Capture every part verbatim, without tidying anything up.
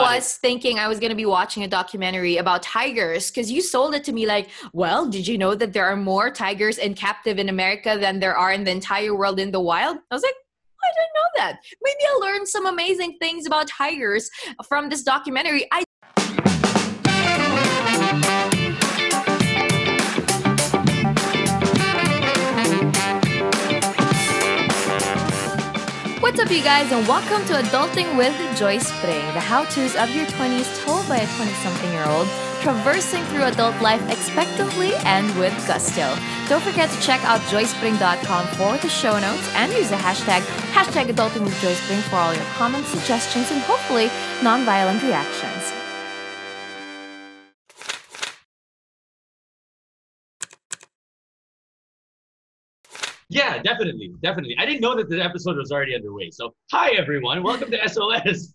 was thinking I was going to be watching a documentary about tigers because you sold it to me like, well, did you know that there are more tigers in captive in America than there are in the entire world in the wild? I was like, I didn't know that. Maybe I'll learn some amazing things about tigers from this documentary. I What's up, you guys, and welcome to Adulting with Joyce Pring, the how-tos of your twenties told by a twenty-something-year-old, traversing through adult life expectantly and with gusto. Don't forget to check out joyce pring dot com for the show notes and use the hashtag, hashtag Adulting with Joyce Pring for all your comments, suggestions, and hopefully non-violent reactions. Yeah, definitely, definitely. I didn't know that the episode was already underway. So, hi everyone, welcome to S O S.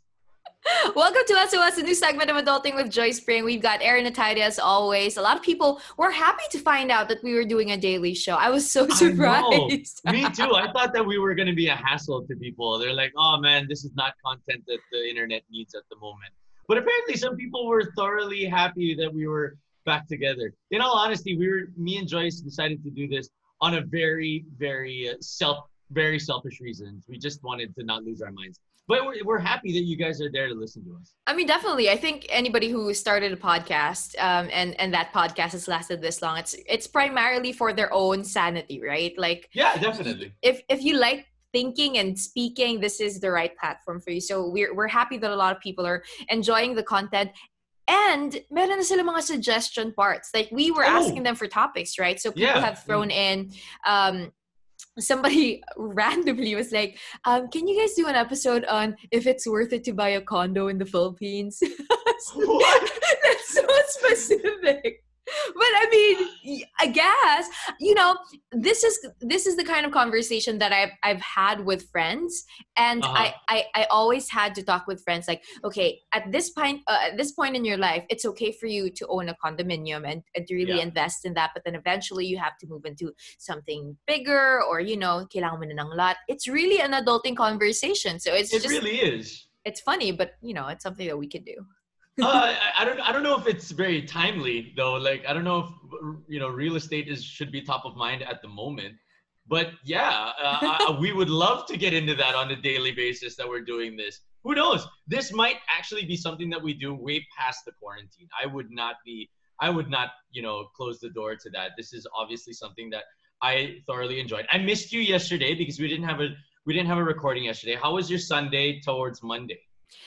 Welcome to S O S, a new segment of Adulting with Joyce Pring. We've got Aaron Atayde as always. A lot of people were happy to find out that we were doing a daily show. I was so surprised. Me too. I thought that we were going to be a hassle to people. They're like, oh man, this is not content that the internet needs at the moment. But apparently some people were thoroughly happy that we were back together. In all honesty, we were, me and Joyce decided to do this on a very, very uh, self, very selfish reasons. We just wanted to not lose our minds. But we're, we're happy that you guys are there to listen to us. I mean, definitely. I think anybody who started a podcast um, and, and that podcast has lasted this long, it's it's primarily for their own sanity, right? Like, yeah, definitely. If, if you like thinking and speaking, this is the right platform for you. So we're, we're happy that a lot of people are enjoying the content. And meron na sila mga suggestion parts. Like, we were oh. asking them for topics, right? So people yeah. have thrown in, um, somebody randomly was like, um, can you guys do an episode on if it's worth it to buy a condo in the Philippines? What? That's so specific. But I mean, I guess, you know, this is this is the kind of conversation that I've, I've had with friends. And uh-huh. I, I, I always had to talk with friends like, okay, at this point, uh, at this point in your life, it's okay for you to own a condominium and, and to really yeah. invest in that. But then eventually you have to move into something bigger or, you know, kailangan mo na ng lot. It's really an adulting conversation. So it's it just, really is. It's funny, but, you know, it's something that we could do. uh, I don't. I don't know if it's very timely though. Like, I don't know if you know, real estate is should be top of mind at the moment. But yeah, uh, I, we would love to get into that on a daily basis that we're doing this. Who knows? This might actually be something that we do way past the quarantine. I would not be. I would not, you know, close the door to that. This is obviously something that I thoroughly enjoyed. I missed you yesterday because we didn't have a we didn't have a recording yesterday. How was your Sunday towards Monday?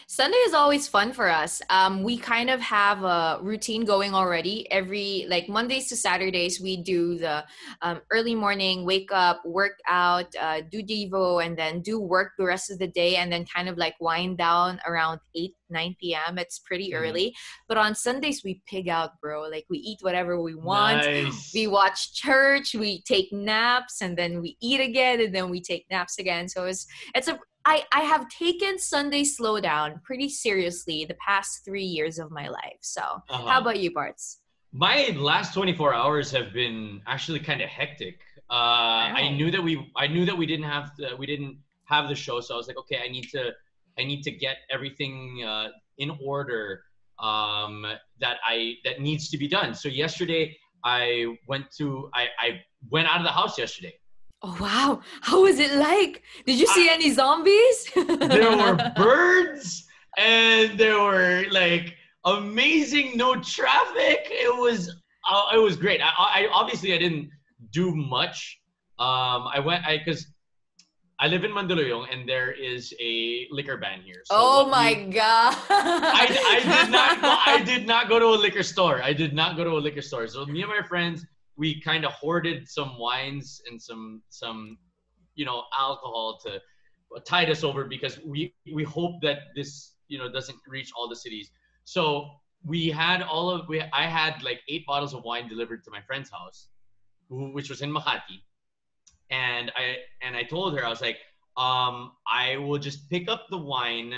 Sunday is always fun for us. Um, we kind of have a routine going already. Every, like, Mondays to Saturdays, we do the um, early morning, wake up, work out, uh, do Devo, and then do work the rest of the day, and then kind of like wind down around eight, nine p.m. It's pretty mm-hmm. early. But on Sundays, we pig out, bro. Like, we eat whatever we want. Nice. We watch church, we take naps, and then we eat again, and then we take naps again. So it's it's a... I, I have taken Sunday slowdown pretty seriously the past three years of my life. So uh-huh. how about you, Bartz? My last twenty-four hours have been actually kind of hectic. Uh, wow. I knew that we I knew that we didn't have to, we didn't have the show, so I was like, okay, I need to I need to get everything uh, in order um, that I that needs to be done. So yesterday I went to I, I went out of the house yesterday. Oh, wow. How was it like? Did you see I, any zombies? There were birds and there were like amazing, no traffic. It was, uh, it was great. I, I obviously I didn't do much. Um, I went, I, cause I live in Mandaluyong and there is a liquor ban here. So oh my we, God. I, I did not, go, I did not go to a liquor store. I did not go to a liquor store. So me and my friends, we kind of hoarded some wines and some, some, you know, alcohol to tide us over because we, we hope that this, you know, doesn't reach all the cities. So we had all of, we, I had like eight bottles of wine delivered to my friend's house, who, which was in Makati. And I, and I told her, I was like, um, I will just pick up the wine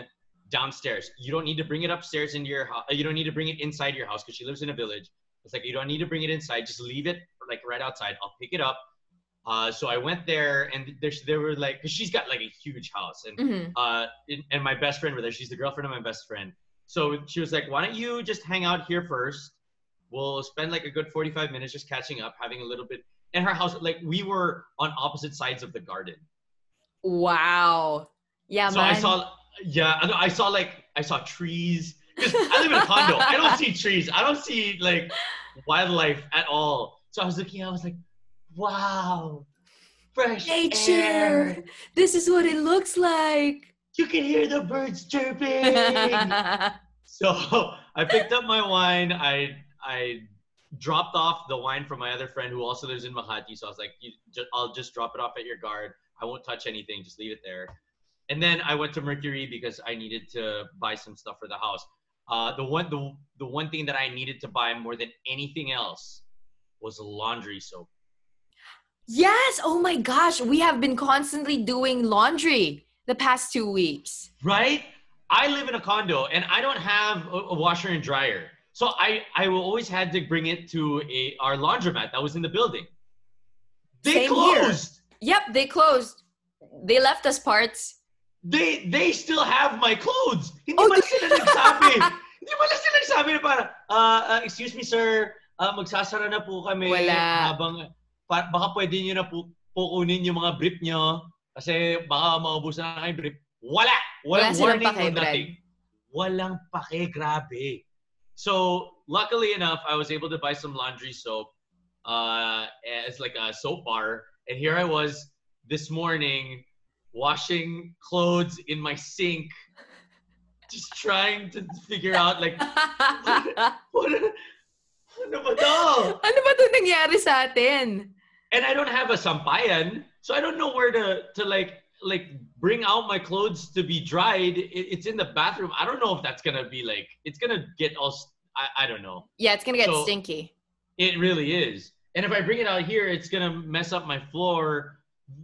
downstairs. You don't need to bring it upstairs into your house. You don't need to bring it inside your house because she lives in a village. It's like, you don't need to bring it inside. Just leave it like right outside. I'll pick it up. Uh, so I went there and there, there were like, cause she's got like a huge house and, mm-hmm. uh, and my best friend were there. She's the girlfriend of my best friend. So she was like, why don't you just hang out here first? We'll spend like a good forty-five minutes just catching up, having a little bit. And her house, like we were on opposite sides of the garden. Wow. Yeah, so man. I saw, yeah, I saw like, I saw trees. Because I live in a condo. I don't see trees. I don't see like wildlife at all. So I was looking, I was like, wow. Fresh nature. Air. This is what it looks like. You can hear the birds chirping. So I picked up my wine. I I dropped off the wine from my other friend who also lives in Makati. So I was like, you, just, I'll just drop it off at your guard. I won't touch anything. Just leave it there. And then I went to Mercury because I needed to buy some stuff for the house. Uh, the one the, the one thing that I needed to buy more than anything else was laundry soap. Yes. Oh my gosh. We have been constantly doing laundry the past two weeks. Right? I live in a condo and I don't have a, a washer and dryer. So I, I always had to bring it to a our laundromat that was in the building. They Same closed. Here. Yep. They closed. They left us parts. They they still have my clothes. Hindi pala sila nagsabi. Hindi pala sila nagsabi na para, uh, uh, excuse me sir, uh, magsasara na po kami. Wala. Habang, pa, baka pwede nyo na po, pukunin yung mga brief nyo. Kasi baka maubusan na kayo brief. Wala! Walang Wala warning pake, or nothing. Brad. Walang pake, grabe. So, luckily enough, I was able to buy some laundry soap. Uh, it's like a soap bar. And here I was this morning, washing clothes in my sink, just trying to figure out like, what, ano ba to? Ano ba to nangyari sa atin? And I don't have a sampayan, so I don't know where to to like like bring out my clothes to be dried. It, it's in the bathroom. I don't know if that's gonna be like, it's gonna get all, I, I don't know. Yeah, it's gonna get so stinky. It really is. And if I bring it out here, it's gonna mess up my floor.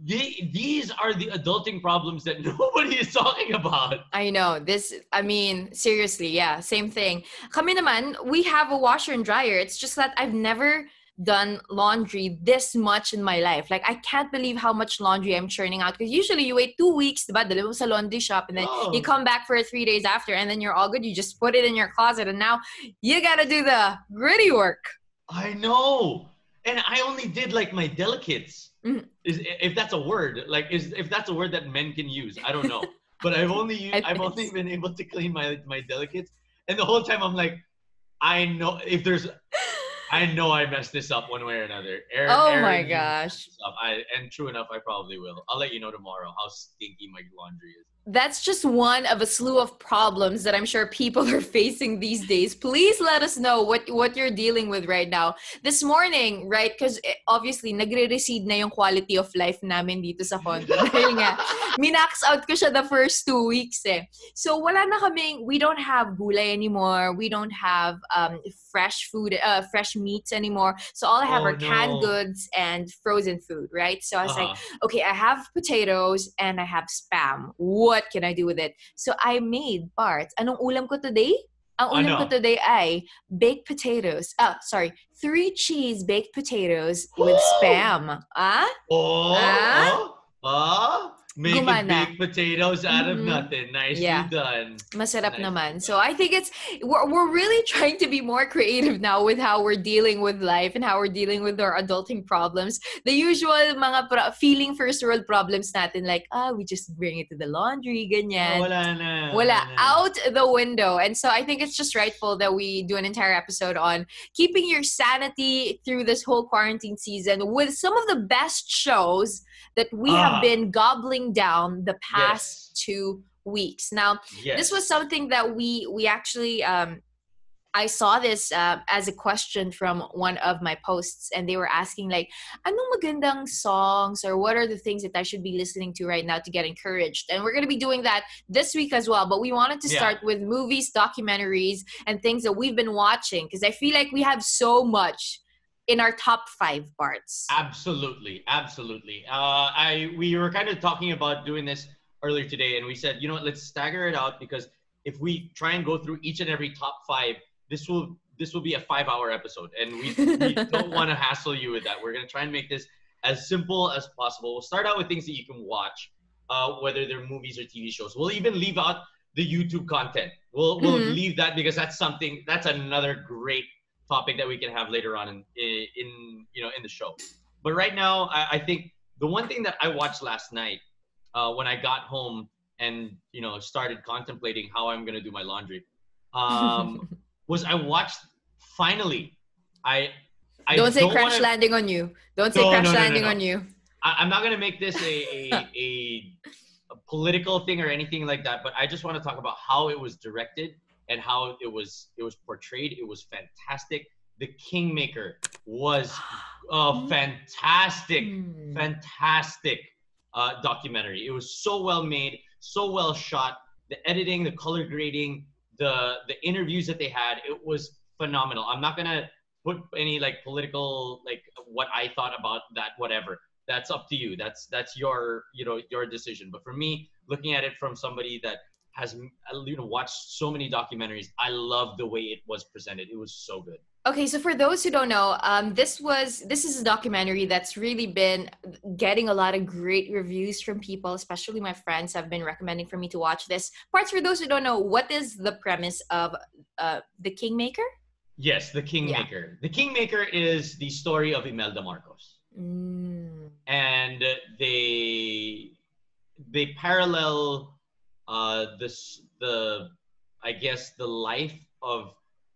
The, these are the adulting problems that nobody is talking about. I know. This, I mean, seriously, yeah, same thing. Kami naman, we have a washer and dryer. It's just that I've never done laundry this much in my life. Like, I can't believe how much laundry I'm churning out. Because usually you wait two weeks, diba, dalawa sa laundry shop, and then oh. you come back for three days after, and then you're all good. You just put it in your closet, and now you gotta do the gritty work. I know. And I only did, like, my delicates. Mm-hmm. Is, if that's a word, like, is, if that's a word that men can use, I don't know. But I've only used, I've only been able to clean my my delicates, and the whole time I'm like, I know if there's, I know I messed this up one way or another. Aaron, oh Aaron, my gosh! I, and true enough, I probably will. I'll let you know tomorrow how stinky my laundry is. That's just one of a slew of problems that I'm sure people are facing these days. Please let us know what, what you're dealing with right now. This morning, right? Because obviously, nagre-recede na yung quality of life namin dito sa condo. Dahil nga, minax out ko siya the first two weeks eh. So, wala na kaming, we don't have gulay anymore. We don't have um, fresh food, uh, fresh meats anymore. So, all I have oh, are canned no. goods and frozen food, right? So, I was uh-huh. like, okay, I have potatoes and I have Spam. What? What can I do with it? So I made Bart. Anong ulam ko today? Ang ulam oh, no. ko today ay baked potatoes. Ah, sorry. Three cheese baked potatoes Ooh. With Spam. Ah? Oh, ah? Oh, oh. Making Gumana. Baked potatoes out mm-hmm. of nothing. Nicely yeah. done. Masarap nice naman. Done. So I think it's, we're, we're really trying to be more creative now with how we're dealing with life and how we're dealing with our adulting problems. The usual mga pro- feeling first world problems natin like, ah, we just bring it to the laundry, ganyan. Oh, wala na. Wala. Wala. Out the window. And so I think it's just rightful that we do an entire episode on keeping your sanity through this whole quarantine season with some of the best shows that we uh. have been gobbling down the past yes. two weeks. Now, yes. this was something that we we actually, um, I saw this uh, as a question from one of my posts, and they were asking like, anong magandang songs or what are the things that I should be listening to right now to get encouraged? And we're going to be doing that this week as well. But we wanted to yeah. start with movies, documentaries, and things that we've been watching because I feel like we have so much in our top five parts. Absolutely, absolutely. Uh, I we were kind of talking about doing this earlier today, and we said, you know what, let's stagger it out because if we try and go through each and every top five, this will this will be a five-hour episode, and we, we don't want to hassle you with that. We're gonna try and make this as simple as possible. We'll start out with things that you can watch, uh, whether they're movies or T V shows. We'll even leave out the YouTube content. We'll we'll mm-hmm. leave that because that's something that's another great topic that we can have later on in in you know in the show. But right now, I, I think the one thing that I watched last night uh, when I got home and you know started contemplating how I'm gonna do my laundry um, was I watched finally I. I don't say don't Crash wanna... Landing on You. Don't say no, Crash no, no, Landing no, no. on You. I, I'm not gonna make this a a, a a political thing or anything like that, but I just want to talk about how it was directed and how it was it was portrayed. It was fantastic. The Kingmaker was a fantastic, fantastic uh, documentary. It was so well made, so well shot. The editing, the color grading, the the interviews that they had, it was phenomenal. I'm not gonna put any like political like what I thought about that, whatever. That's up to you. That's that's your you know your decision. But for me, looking at it from somebody that has you know watched so many documentaries, I love the way it was presented. It was so good. Okay, so for those who don't know, um, this was this is a documentary that's really been getting a lot of great reviews from people, especially my friends have been recommending for me to watch this. Parts for those who don't know, what is the premise of uh, The Kingmaker? Yes, The Kingmaker. Yeah. The Kingmaker is the story of Imelda Marcos. Mm. And they they parallel uh, this the I guess the life of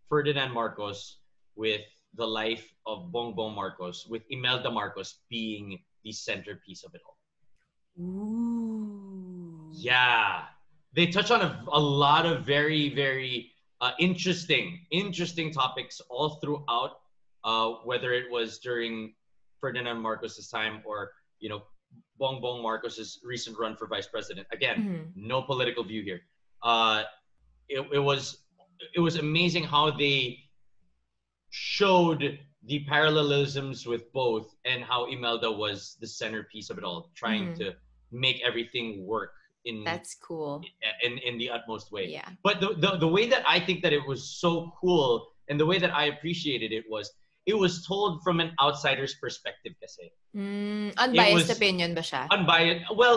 Ferdinand Marcos with the life of Bongbong Marcos, with Imelda Marcos being the centerpiece of it all. Ooh. Yeah. They touch on a, a lot of very, very uh, interesting, interesting topics all throughout, uh, whether it was during Ferdinand Marcos's time or, you know, Bongbong Marcos's recent run for vice president. Again, mm-hmm. no political view here. Uh, it, it was it was amazing how they showed the parallelisms with both and how Imelda was the centerpiece of it all, trying mm-hmm. to make everything work in that's cool in, in, in the utmost way. Yeah. But the, the the way that I think that it was so cool and the way that I appreciated it was it was told from an outsider's perspective. Kasi. Mm, unbiased was, opinion ba siya? Unbiased. Well,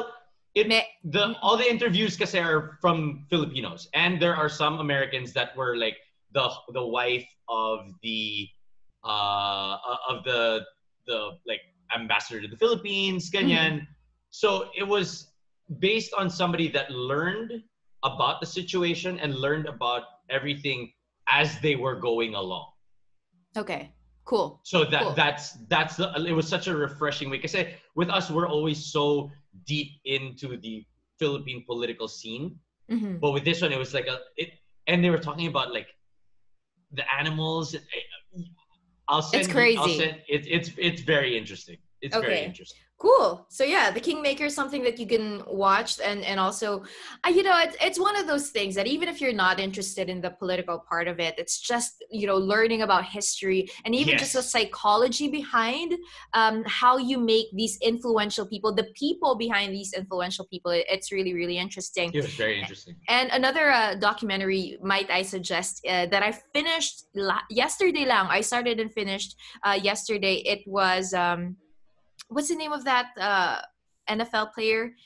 it, Me- the all the interviews kasi are from Filipinos, and there are some Americans that were like the the wife of the uh of the the like ambassador to the Philippines, ganyan. Mm-hmm. So it was based on somebody that learned about the situation and learned about everything as they were going along. Okay, cool. So that cool. that's that's the, it was such a refreshing way. Because with us, we're always so deep into the Philippine political scene, mm-hmm. but with this one, it was like a it, and they were talking about like. The animals, I'll send. It's crazy. I'll send, it, it's it's very interesting. It's okay. very interesting. Cool. So yeah, The Kingmaker is something that you can watch, and and also, uh, you know, it's it's one of those things that even if you're not interested in the political part of it, it's just you know learning about history and even yes. just the psychology behind um, how you make these influential people, the people behind these influential people. It, it's really really interesting. It was very interesting. And another uh, documentary, might I suggest, uh, that I finished la- yesterday. Lang I started and finished uh, yesterday. It was. Um, What's the name of that uh, N F L player?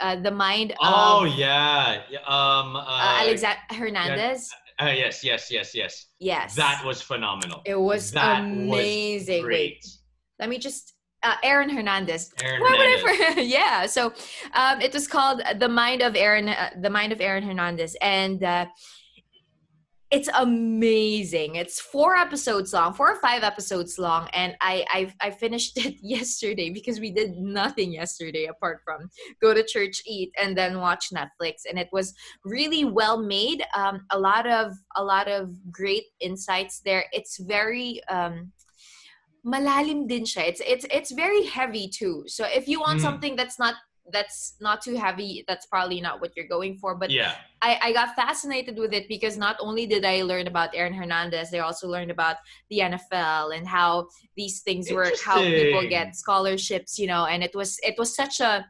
Uh, the mind. Oh of, yeah, um, uh, Alexander Hernandez. Yeah, uh, yes, yes, yes, yes. Yes. That was phenomenal. It was that amazing. Was great. Wait, let me just. Uh, Aaron Hernandez. Aaron Why Hernandez. Would I for- yeah. So um, it was called The Mind of Aaron. Uh, the Mind of Aaron Hernandez, and. Uh, It's amazing. It's four episodes long, four or five episodes long, and I I've, I finished it yesterday because we did nothing yesterday apart from go to church, eat, and then watch Netflix. And it was really well made. Um, a lot of a lot of great insights there. It's very um, malalim din siya. It's it's it's very heavy too. So if you want mm. something that's not that's not too heavy, that's probably not what you're going for, but yeah I, I got fascinated with it because not only did I learn about Aaron Hernandez, they also learned about the N F L and how these things work, how people get scholarships, you know, and it was it was such a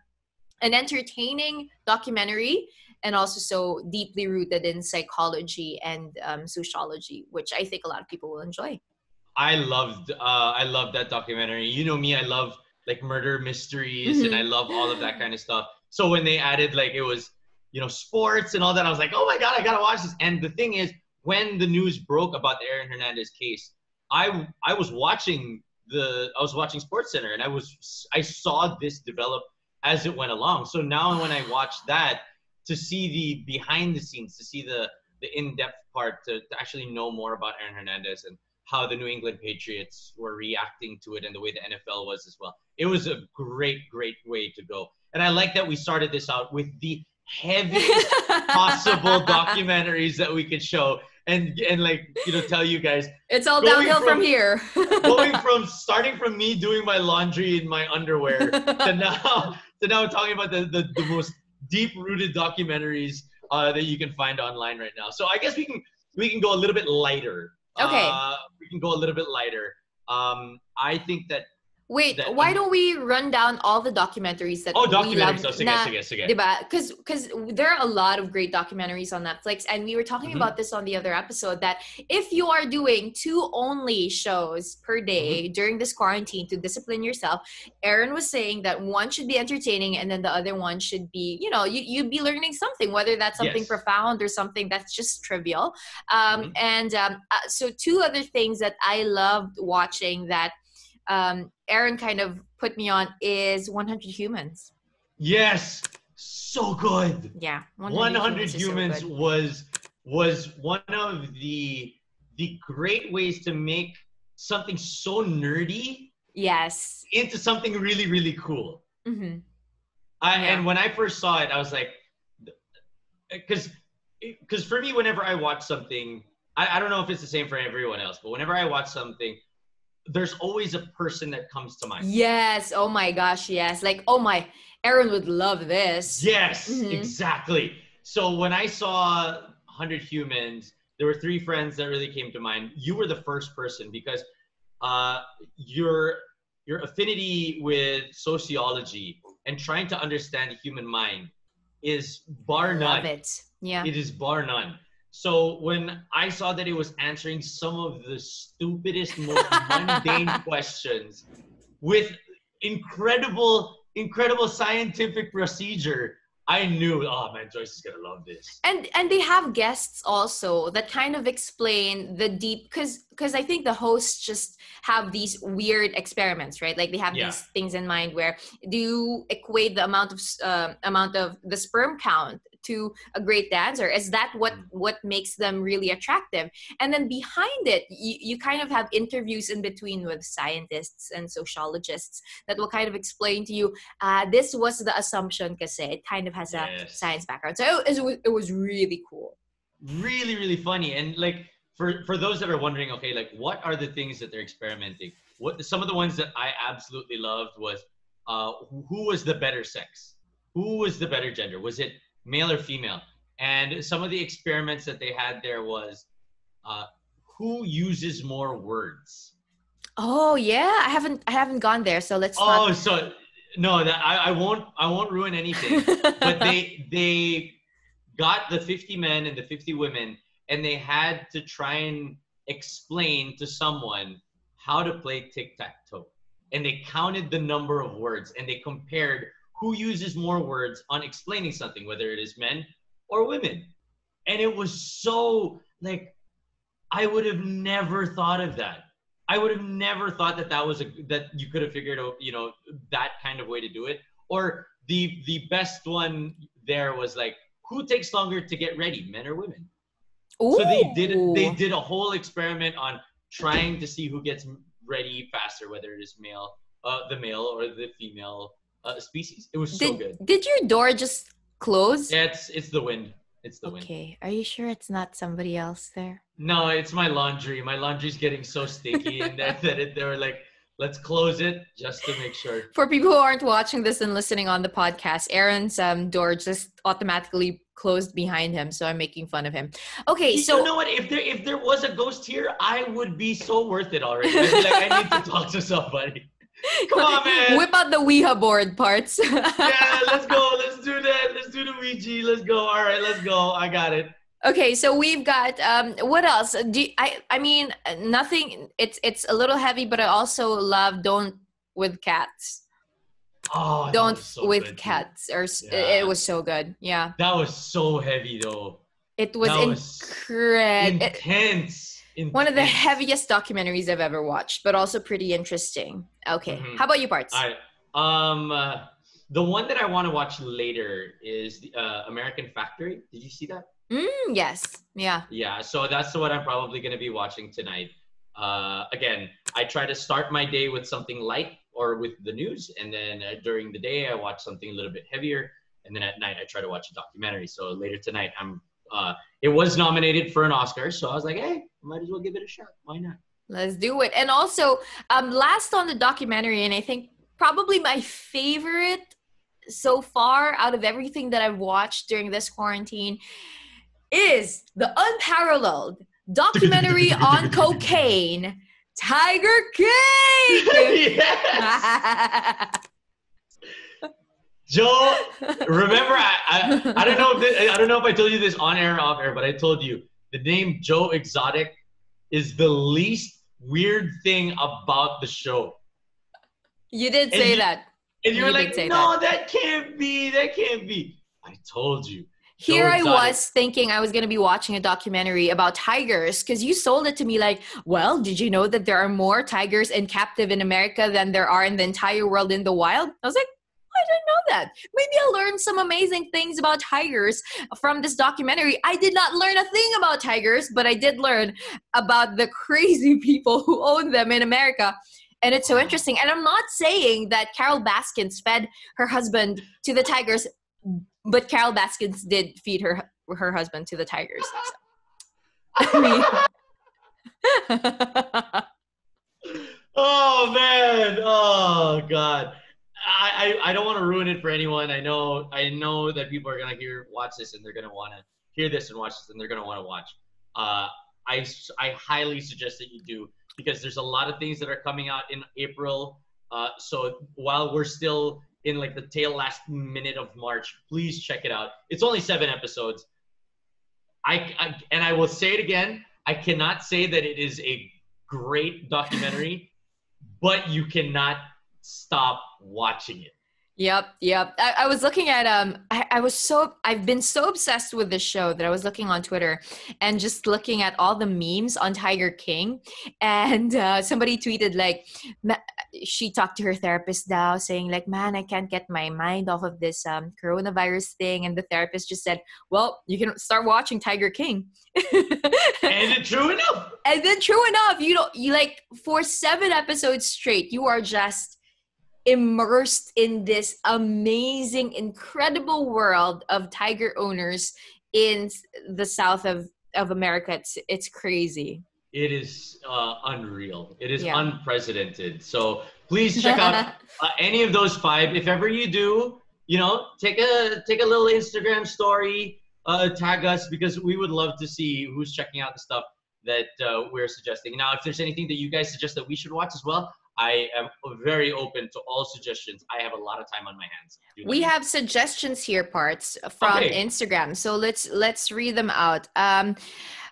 an entertaining documentary and also so deeply rooted in psychology and um, sociology, which I think a lot of people will enjoy. I loved uh, I loved that documentary. You know me, I love like murder mysteries, mm-hmm. and I love all of that kind of stuff. So when they added like it was you know, sports and all that. I was like, oh my God, I gotta watch this. And the thing is, when the news broke about the Aaron Hernandez case, I I was watching the I was watching SportsCenter, and I was I saw this develop as it went along. So now when I watch that, to see the behind the scenes, to see the the in-depth part, to, to actually know more about Aaron Hernandez and how the New England Patriots were reacting to it and the way the N F L was as well. It was a great, great way to go. And I like that we started this out with the heaviest possible documentaries that we could show and, and like, you know, tell you guys. It's all downhill from, from here. going from, starting from me doing my laundry in my underwear to now, to now talking about the, the, the most deep-rooted documentaries uh, that you can find online right now. So I guess we can, we can go a little bit lighter. Okay. Uh, we can go a little bit lighter. Um, I think that. Wait, that, why um, don't we run down all the documentaries that oh, we documentaries. love? Oh, documentaries. Sige, sige, sige. Because there are a lot of great documentaries on Netflix. And we were talking mm-hmm. about this on the other episode, that if you are doing two only shows per day mm-hmm. during this quarantine to discipline yourself, Aaron was saying that one should be entertaining and then the other one should be, you know, you, you'd be learning something, whether that's something yes. profound or something that's just trivial. Um, mm-hmm. And um, uh, so two other things that I loved watching that um Aaron kind of put me on is one hundred humans. Yes, so good. Yeah, one hundred humans, one hundred humans so was was one of the the great ways to make something so nerdy yes into something really, really cool. Mm-hmm. I, yeah. And when I first saw it, I was like, because because for me, whenever I watch something, I, I don't know if it's the same for everyone else, but whenever I watch something, there's always a person that comes to mind. Yes. Oh my gosh. Yes. Like, oh my, Aaron would love this. Yes, mm-hmm. exactly. So when I saw one hundred humans, there were three friends that really came to mind. You were the first person because uh, your, your affinity with sociology and trying to understand the human mind is bar none. Love it. Yeah. It is bar none. So when I saw that it was answering some of the stupidest, most mundane questions with incredible, incredible scientific procedure, I knew, oh man, Joyce is gonna love this. And and they have guests also that kind of explain the deep, because because I think the hosts just have these weird experiments, right? Like they have yeah. these things in mind where do you equate the amount of uh, amount of the sperm count to a great dancer? Is that what what makes them really attractive? And then behind it, you, you kind of have interviews in between with scientists and sociologists that will kind of explain to you, uh, this was the assumption kasi. It kind of has a yes. science background. So it, it, was, it was really cool. Really, really funny. And like, for, for those that are wondering, okay, like what are the things that they're experimenting? What some of the ones that I absolutely loved was, uh, who was the better sex? Who was the better gender? Was it male or female? And some of the experiments that they had there was uh, who uses more words. Oh yeah, I haven't I haven't gone there, so let's. Oh, not... so no, that, I I won't I won't ruin anything. But they they got the fifty men and the fifty women, and they had to try and explain to someone how to play tic tac toe, and they counted the number of words and they compared who uses more words on explaining something, whether it is men or women. And it was so, like, I would have never thought of that. I would have never thought that that was a, that you could have figured out, you know, that kind of way to do it. Or the, the best one there was like, who takes longer to get ready, men or women? Ooh. So they did, they did a whole experiment on trying to see who gets ready faster, whether it is male, uh, the male or the female Uh, species. It was did, so good. Did your door just close? Yeah, it's it's the wind. It's the okay. wind. Okay. Are you sure it's not somebody else there? No, it's my laundry. My laundry's getting so sticky, and that, that it, they were like, "Let's close it just to make sure." For people who aren't watching this and listening on the podcast, Aaron's um, door just automatically closed behind him, so I'm making fun of him. Okay, so you know what? If there if there was a ghost here, I would be so worth it already. I'd be like, I need to talk to somebody. Come on, man. Whip out the Ouija board parts. Yeah, let's go. Let's do that. Let's do the Ouija. Let's go. All right, let's go. I got it. Okay, so we've got, um, what else? Do you, I, I mean, nothing. It's it's a little heavy, but I also love Don't F**k with Cats. Oh, Don't so with Cats. Or yeah. It was so good. Yeah. That was so heavy though. It was, was incredible. Intense. Intense. One of the heaviest documentaries I've ever watched, but also pretty interesting. Okay. Mm-hmm. How about you, Parts? All right. Um, uh, the one that I want to watch later is the, uh, American Factory. Did you see that? Mm, yes. Yeah. Yeah. So that's what I'm probably going to be watching tonight. Uh, again, I try to start my day with something light or with the news. And then uh, during the day, I watch something a little bit heavier. And then at night, I try to watch a documentary. So later tonight, I'm, uh, it was nominated for an Oscar. So I was like, hey, might as well give it a shot. Why not? Let's do it. And also, um, last on the documentary, and I think probably my favorite so far out of everything that I've watched during this quarantine is the unparalleled documentary on cocaine, Tiger King. Yes. Joe, remember, I, I I don't know if this, I don't know if I told you this on air or off air, but I told you the name Joe Exotic is the least weird thing about the show. You did say and you, that. And you, you were like, no, that. that can't be, that can't be. I told you. Here I was thinking I was going to be watching a documentary about tigers because you sold it to me like, well, did you know that there are more tigers in captive in America than there are in the entire world in the wild? I was like, I didn't know that. Maybe I'll learn some amazing things about tigers from this documentary. I did not learn a thing about tigers, but I did learn about the crazy people who own them in America. And it's so interesting. And I'm not saying that Carol Baskins fed her husband to the tigers, but Carol Baskins did feed her her husband to the tigers. So. I mean. Oh, man. Oh, God. I, I, I don't want to ruin it for anyone. I know I know that people are going to hear watch this, and they're going to want to hear this and watch this, and they're going to want to watch. Uh, I, I highly suggest that you do, because there's a lot of things that are coming out in April. Uh, so while we're still in like the tail last minute of March, please check it out. It's only seven episodes. I, I and I will say it again. I cannot say that it is a great documentary, but you cannot stop watching it. Yep, yep. I, I was looking at um. I, I was so I've been so obsessed with this show that I was looking on Twitter and just looking at all the memes on Tiger King, and uh, somebody tweeted like, she talked to her therapist now, saying like, "Man, I can't get my mind off of this um coronavirus thing," and the therapist just said, "Well, you can start watching Tiger King." And then true enough. And then true enough, you don't you like for seven episodes straight, you are just immersed in this amazing, incredible world of tiger owners in the south of, of America. It's, it's crazy. It is uh, unreal. It is yeah. unprecedented. So please check out uh, any of those five. If ever you do, you know, take a, take a little Instagram story, uh, tag us, because we would love to see who's checking out the stuff that uh, we're suggesting. Now, if there's anything that you guys suggest that we should watch as well, I am very open to all suggestions. I have a lot of time on my hands. We have suggestions here, Parts, from okay. Instagram. So let's let's read them out. Um,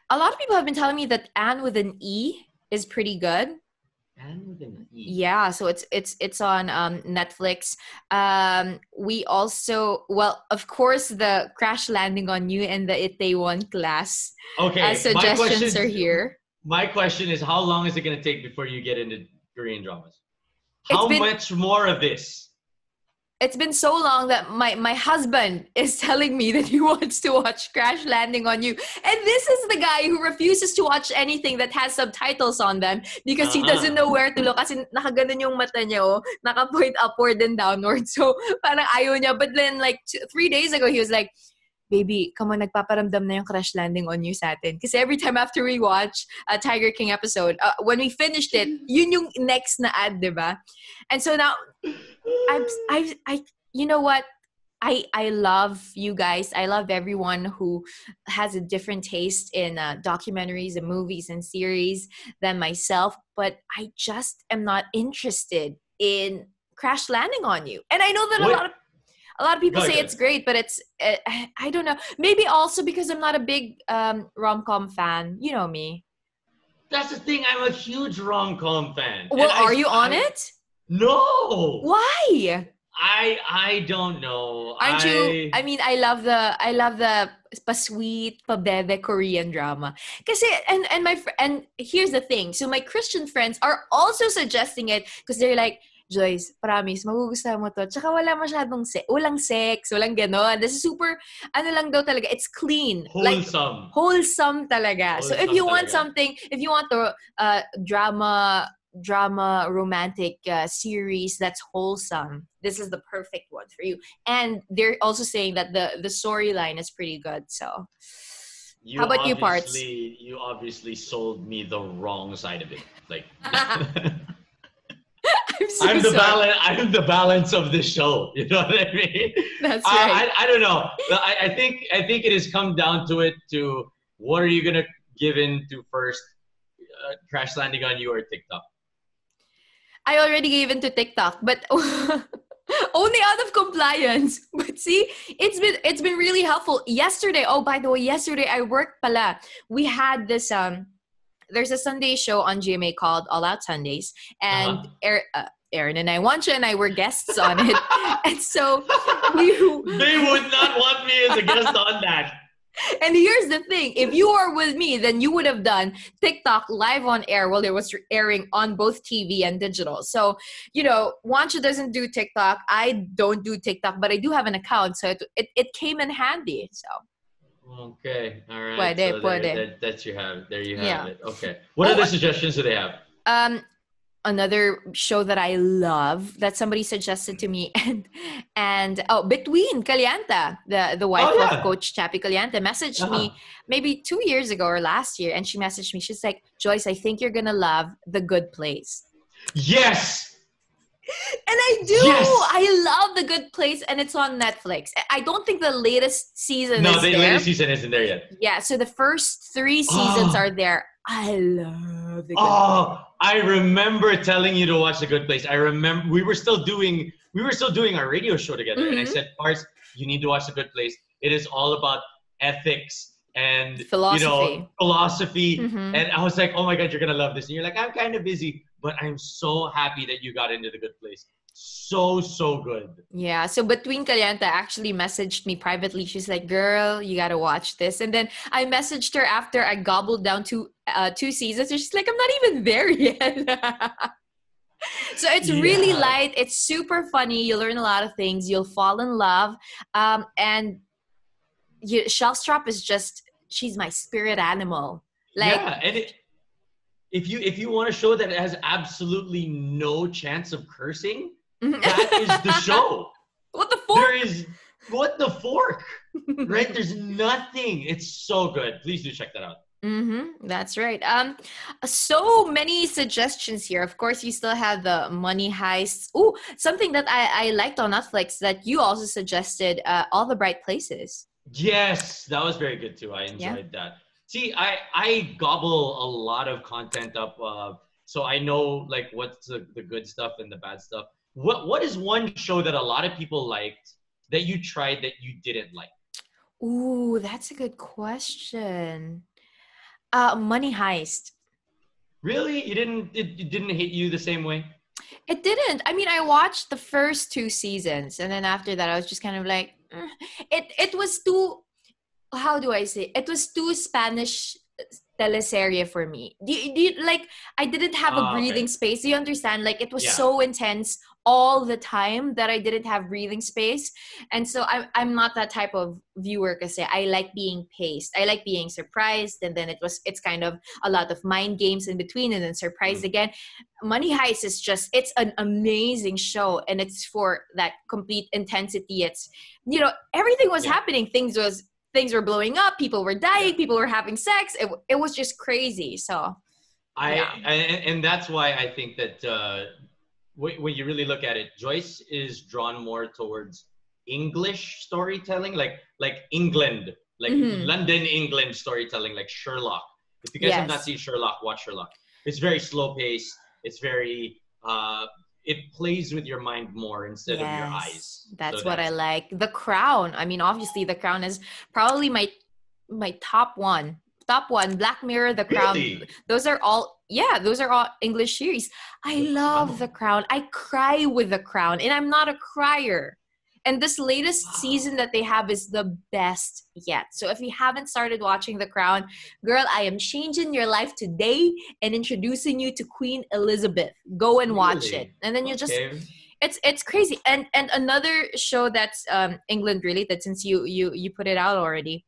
a lot of people have been telling me that Anne with an E is pretty good. Anne with an E. Yeah, so it's it's it's on um, Netflix. Um, we also, well, of course, the Crash Landing on You and the Itaewon Class. Okay. Uh, suggestions my are here. My question is, how long is it going to take before you get into Korean dramas? How been, much more of this? It's been so long that my, my husband is telling me that he wants to watch Crash Landing on You. And this is the guy who refuses to watch anything that has subtitles on them because uh-huh. he doesn't know where to look. Kasi nakaganon yung mata niya, oh, naka-point upward and downward. So parang ayaw niya. But then like two, three days ago, he was like, "Baby, come on, nagpaparamdam na yung Crash Landing on You sa atin." Kasi every time after we watch a Tiger King episode, uh, when we finished it, yun yung next na ad, di ba? And so now, I, I, I, you know what? I, I love you guys. I love everyone who has a different taste in uh, documentaries and movies and series than myself. But I just am not interested in Crash Landing on You. And I know that what? a lot of A lot of people say it's great, but it's, uh, I don't know. Maybe also because I'm not a big um, rom-com fan. You know me. That's the thing. I'm a huge rom-com fan. Well, and are I, you on I, it? No. Why? I I don't know. Aren't I, you? I mean, I love the I love the pa-sweet, pa-bebe Korean drama. Kasi and and my and here's the thing. So my Christian friends are also suggesting it because they're like, Joyce, promise, magugustuhan mo to. Tsaka wala masyadong se- walang sex, walang ganon. This is super, ano lang daw talaga, it's clean. Wholesome. Like, wholesome talaga. Wholesome so if you want talaga. something, if you want the uh, drama, drama, romantic uh, series that's wholesome, this is the perfect one for you. And they're also saying that the, the storyline is pretty good, so... You How about you, Parts? You obviously sold me the wrong side of it. Like... I'm, so I'm the balance. I'm the balance of the show. You know what I mean? That's right. I, I, I don't know. I, I think I think it has come down to it. To what are you gonna give in to first? Uh, Crash Landing on You or TikTok? I already gave in to TikTok, but only out of compliance. But see, it's been it's been really helpful. Yesterday, oh by the way, yesterday I worked. Pala, we had this um. There's a Sunday show on G M A called All Out Sundays, and uh-huh. Aaron, uh, Aaron and I, Wancha and I were guests on it, and so we, they would not want me as a guest on that. And here's the thing: if you are with me, then you would have done TikTok live on air while it was airing on both T V and digital. So, you know, Wancha doesn't do TikTok. I don't do TikTok, but I do have an account, so it it, it came in handy. So. Okay, all right. Pwede, so pwede. That, that you have, there you have yeah. it. Okay. What oh, other suggestions do they have? Um, another show that I love that somebody suggested to me, and and oh, Between Calianta, the the wife oh, yeah. of Coach Chappie Calianta, messaged uh-huh. me maybe two years ago or last year, and she messaged me. She's like, Joyce, I think you're gonna love The Good Place. Yes. And I do. Yes. I love The Good Place, and it's on Netflix. I don't think the latest season no, is the there. latest season isn't there yet. Yeah, so the first three seasons oh. are there. I love The Good oh, Place. Oh, I remember telling you to watch The Good Place. I remember we were still doing we were still doing our radio show together, mm-hmm. and I said, Parts, you need to watch The Good Place. It is all about ethics and philosophy. You know, philosophy. Mm-hmm. And I was like, oh my God, you're gonna love this. And you're like, I'm kind of busy. But I'm so happy that you got into The Good Place. So, so good. Yeah. So Between Calianta actually messaged me privately. She's like, girl, you got to watch this. And then I messaged her after I gobbled down two, uh, two seasons. And she's like, I'm not even there yet. So it's yeah. really light. It's super funny. You learn a lot of things. You'll fall in love. Um, and you, Shellstrop is just, she's my spirit animal. Like, yeah. And it- If you if you want a show that has absolutely no chance of cursing, that is the show. What the fork? There is what the fork, right? There's nothing. It's so good. Please do check that out. Mm-hmm. That's right. Um, so many suggestions here. Of course, you still have the Money Heist. Ooh, something that I, I liked on Netflix that you also suggested. Uh, All the Bright Places. Yes, that was very good too. I enjoyed yeah. that. See, I, I gobble a lot of content up, uh, so I know like what's the, the good stuff and the bad stuff. What What is one show that a lot of people liked that you tried that you didn't like? Ooh, that's a good question. Uh, Money Heist. Really? You didn't? It, it didn't hit you the same way? It didn't. I mean, I watched the first two seasons, and then after that, I was just kind of like, mm. it. It was too. How do I say? It was too Spanish teleserie for me. Do you, do you, like, I didn't have oh, a breathing okay. space. Do you understand? Like, it was yeah. so intense all the time that I didn't have breathing space. And so I'm, I'm not that type of viewer kasi. I like being paced. I like being surprised. And then it was, it's kind of a lot of mind games in between and then surprised mm. again. Money Heist is just, it's an amazing show. And it's for that complete intensity. It's, you know, everything was yeah. happening. Things was, Things were blowing up. People were dying. People were having sex. It it was just crazy. So, I, yeah. I and that's why I think that uh, when you really look at it, Joyce is drawn more towards English storytelling, like like England, like mm-hmm. London, England storytelling, like Sherlock. If you guys yes. have not seen Sherlock, watch Sherlock. It's very slow paced. It's very. Uh, It plays with your mind more instead yes, of your eyes. That's so what that's- I like. The Crown. I mean, obviously, The Crown is probably my my top one, top one, Black Mirror, The Crown. Really? Those are all, yeah, those are all English series. I love wow. The Crown. I cry with The Crown, and I'm not a crier. And this latest wow. season that they have is the best yet. So if you haven't started watching The Crown, girl, I am changing your life today and introducing you to Queen Elizabeth. Go and watch really? it. And then you okay. just... It's it's crazy. And and another show that's um, England related, since you, you you put it out already,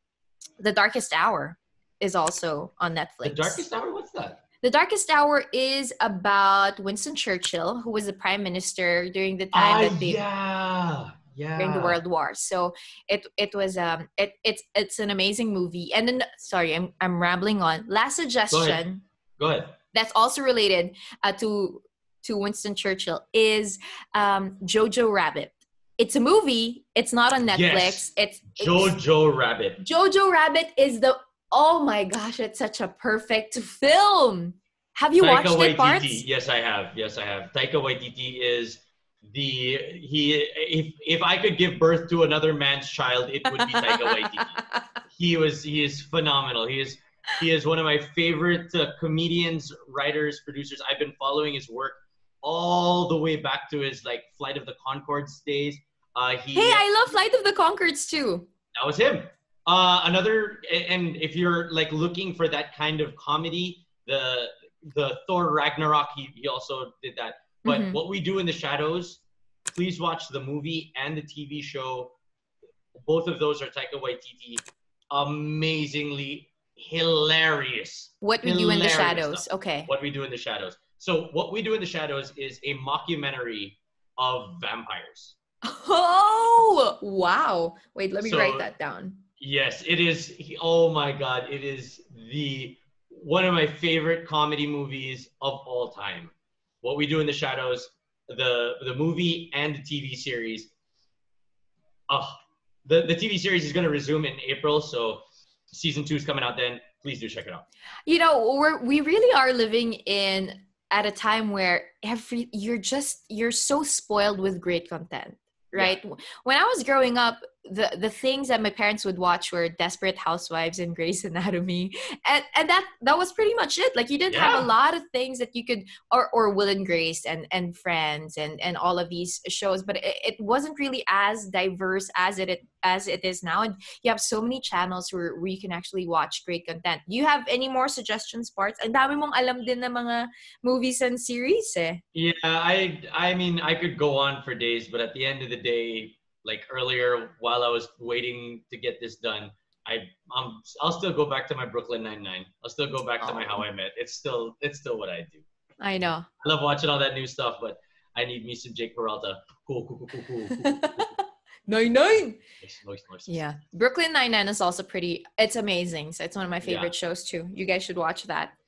The Darkest Hour is also on Netflix. The Darkest Hour? What's that? The Darkest Hour is about Winston Churchill, who was the prime minister during the time uh, that they yeah. Yeah. during the World War. So it it was um it it's it's an amazing movie. And then sorry, I'm I'm rambling on. Last suggestion. Go ahead. Go ahead. That's also related uh, to. to Winston Churchill is um, Jojo Rabbit. It's a movie. It's not on Netflix. Yes. It's, it's Jojo Rabbit. Jojo Rabbit is the, oh my gosh, it's such a perfect film. Have you Taika watched Waititi. it, Parts? Yes, I have. Yes, I have. Taika Waititi is the, he, if, if I could give birth to another man's child, it would be Taika Waititi. He was, he is phenomenal. He is, he is one of my favorite uh, comedians, writers, producers. I've been following his work all the way back to his like Flight of the Conchords days. Uh, he, hey, I love Flight of the Conchords too. That was him. Uh, another, and if you're like looking for that kind of comedy, the the Thor Ragnarok, he, he also did that. But mm-hmm. What We Do in the Shadows, please watch the movie and the T V show. Both of those are Taika Waititi. Amazingly hilarious. What We hilarious Do in the Shadows. Stuff. Okay. What We Do in the Shadows. So What We Do in the Shadows is a mockumentary of vampires. Oh, wow. Wait, let me so, write that down. Yes, it is. Oh my God. It is the one of my favorite comedy movies of all time. What We Do in the Shadows, the, the movie and the T V series. Oh, the, the T V series is going to resume in April. So season two is coming out then. Please do check it out. You know, we're, we really are living in... at a time where every you're just you're so spoiled with great content, right? Yeah. When I was growing up, the the things that my parents would watch were Desperate Housewives and Grey's Anatomy, and and that that was pretty much it. Like you didn't yeah. have a lot of things that you could, or or Will and Grace and and Friends and and all of these shows, but it, it wasn't really as diverse as it as it is now. And you have so many channels where, where you can actually watch great content. Do you have any more suggestions, Parts? Ang dami mong alam din na mga movies and series, eh? Yeah, I I mean I could go on for days, but at the end of the day. Like earlier, while I was waiting to get this done, I um, I'll still go back to my Brooklyn Nine-Nine. I'll still go back oh. to my How I Met. It's still it's still what I do. I know. I love watching all that new stuff, but I need me some Jake Peralta. Cool, cool, cool, cool, cool. cool, cool. Nine-Nine. Nice, nice, nice. Yeah, Brooklyn Nine-Nine is also pretty. It's amazing. So it's one of my favorite yeah. shows too. You guys should watch that.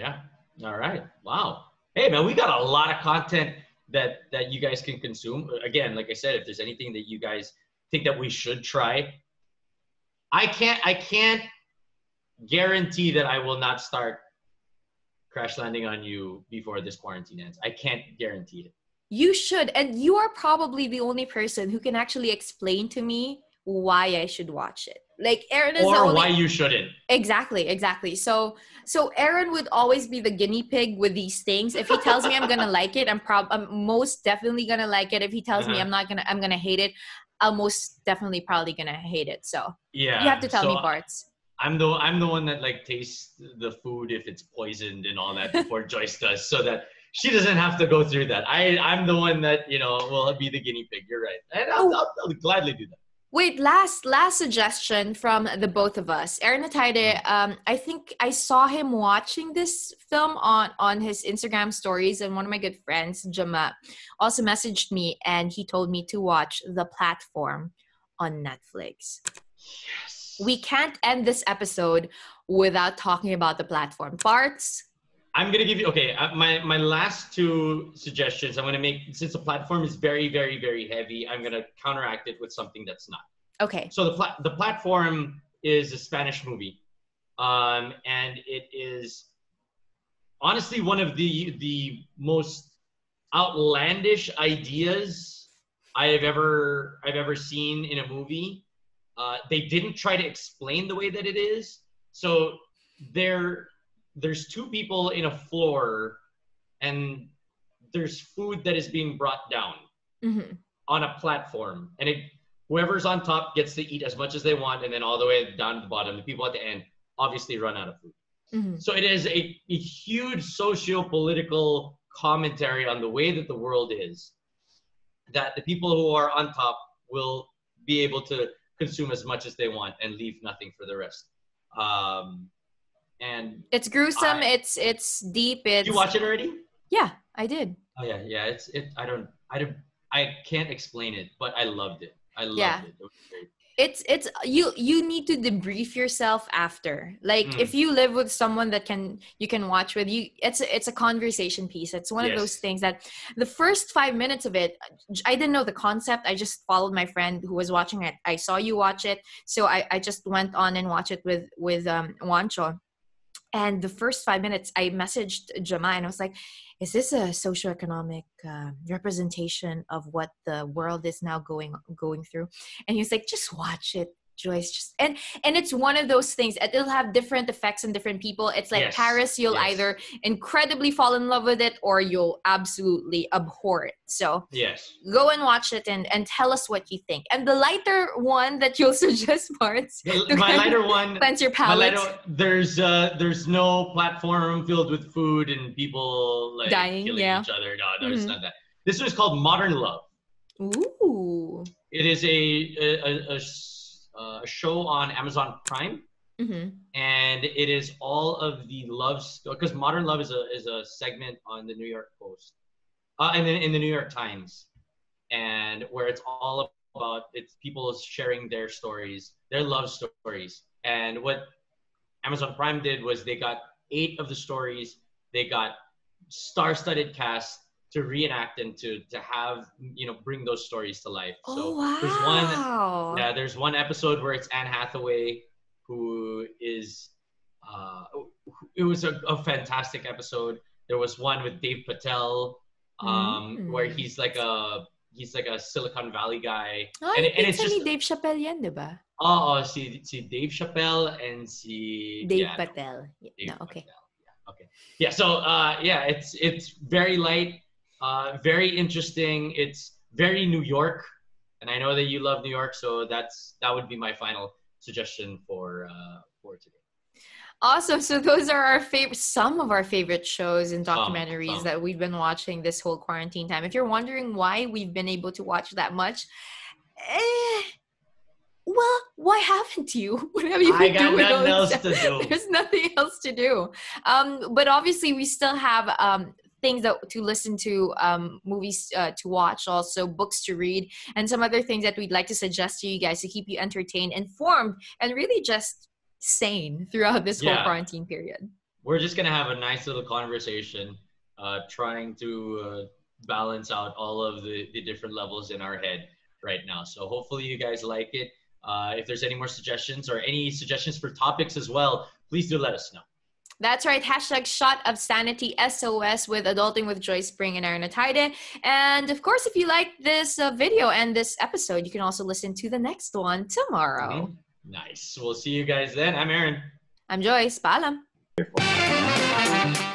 Yeah. All right. Wow. Hey man, we got a lot of content that that you guys can consume. Again, like I said, if there's anything that you guys think that we should try, I can't I can't guarantee that I will not start Crash Landing on You before this quarantine ends. I can't guarantee it. You should, and you are probably the only person who can actually explain to me why I should watch it. Like Aaron is or the only... why you shouldn't. Exactly, exactly. So, so Aaron would always be the guinea pig with these things. If he tells me I'm gonna like it, I'm prob, I'm most definitely gonna like it. If he tells uh-huh. me I'm not gonna, I'm gonna hate it, I'm most definitely probably gonna hate it. So yeah, you have to tell so me, Parts. I'm the I'm the one that like tastes the food if it's poisoned and all that before Joyce does, so that she doesn't have to go through that. I I'm the one that you know will be the guinea pig. You're right, and I'll, oh. I'll, I'll gladly do that. Wait, last last suggestion from the both of us. Aaron Atayde, um, I think I saw him watching this film on, on his Instagram stories, and one of my good friends, Jama, also messaged me, and he told me to watch The Platform on Netflix. Yes. We can't end this episode without talking about The Platform. Parts? I'm going to give you, okay, uh, my, my last two suggestions. I'm going to make, since The Platform is very, very, very heavy, I'm going to counteract it with something that's not. Okay. So the, pla- the Platform is a Spanish movie. Um, and it is honestly one of the, the most outlandish ideas I have ever, I've ever seen in a movie. Uh, they didn't try to explain the way that it is. So there there's two people in a floor and there's food that is being brought down mm-hmm. on a platform, and it whoever's on top gets to eat as much as they want, and then all the way down to the bottom, the people at the end obviously run out of food. Mm-hmm. So it is a, a huge socio-political commentary on the way that the world is, that the people who are on top will be able to consume as much as they want and leave nothing for the rest. Um, and it's gruesome. I, it's it's deep. It's, did you watch it already? Yeah, I did. Oh yeah, yeah. It's it. I don't. I don't. I can't explain it, but I loved it. I loved yeah. it. It was great. It's it's you you need to debrief yourself after. Like mm. if you live with someone that can you can watch with you, it's a, it's a conversation piece. It's one yes. of those things that the first five minutes of it, I didn't know the concept. I just followed my friend who was watching it. I saw you watch it, so I, I just went on and watched it with with um, Wancho. And the first five minutes, I messaged Jama and I was like, is this a socioeconomic uh, representation of what the world is now going going through? And he was like, just watch it, Joyce. Just and and it's one of those things. It'll have different effects on different people. It's like yes. Paris, you'll yes. either incredibly fall in love with it or you'll absolutely abhor it. So yes. go and watch it and, and tell us what you think. And the lighter one that you'll suggest, Bartz. My lighter one. Cleanse your palate. My lighter, there's uh, there's no platform filled with food and people like dying, killing yeah. each other. No, no, mm-hmm. it's not that. This one's called Modern Love. Ooh. It is a a. a, a Uh, a show on Amazon Prime, mm-hmm. and it is all of the love story, because Modern Love is a is a segment on the New York Post, uh, and then in the New York Times, and where it's all about it's people sharing their stories, their love stories. And what Amazon Prime did was they got eight of the stories, they got star-studded cast to reenact and to to have, you know, bring those stories to life. Oh, so wow. There's one, yeah, there's one episode where it's Anne Hathaway, who is, uh, it was a, a fantastic episode. There was one with Dave Patel, um, mm. where he's like a, he's like a Silicon Valley guy. Oh, and, and it's just, Dave Chappelle yan, di ba? Oh, oh, si, si Dave Chappelle and si... Dave yeah, Patel. No, Dave no okay. Patel. Yeah, okay. Yeah, so, uh, yeah, it's it's very light. Uh, very interesting. It's very New York, and I know that you love New York, so that's that would be my final suggestion for uh, for today. Awesome. So those are our favorite, some of our favorite shows and documentaries um, um. that we've been watching this whole quarantine time. If you're wondering why we've been able to watch that much, eh, well, why haven't you? What have you been I got doing? Nothing else to do. There's nothing else to do. Um, but obviously, we still have. Um, things that to listen to, um, movies uh, to watch, also books to read, and some other things that we'd like to suggest to you guys to keep you entertained, informed, and really just sane throughout this yeah. whole quarantine period. We're just going to have a nice little conversation, uh, trying to uh, balance out all of the, the different levels in our head right now. So hopefully you guys like it. Uh, if there's any more suggestions or any suggestions for topics as well, please do let us know. That's right. Hashtag Shot of Sanity S O S with Adulting with Joyce Pring and Aaron Atayde. And of course, if you like this uh, video and this episode, you can also listen to the next one tomorrow. Mm-hmm. Nice. We'll see you guys then. I'm Aaron. I'm Joyce. Paalam.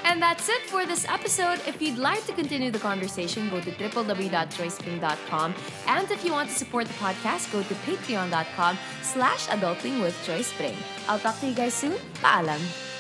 And that's it for this episode. If you'd like to continue the conversation, go to w w w dot joyce pring dot com. And if you want to support the podcast, go to patreon dot com slash adulting with Joyce Pring. I'll talk to you guys soon. Paalam.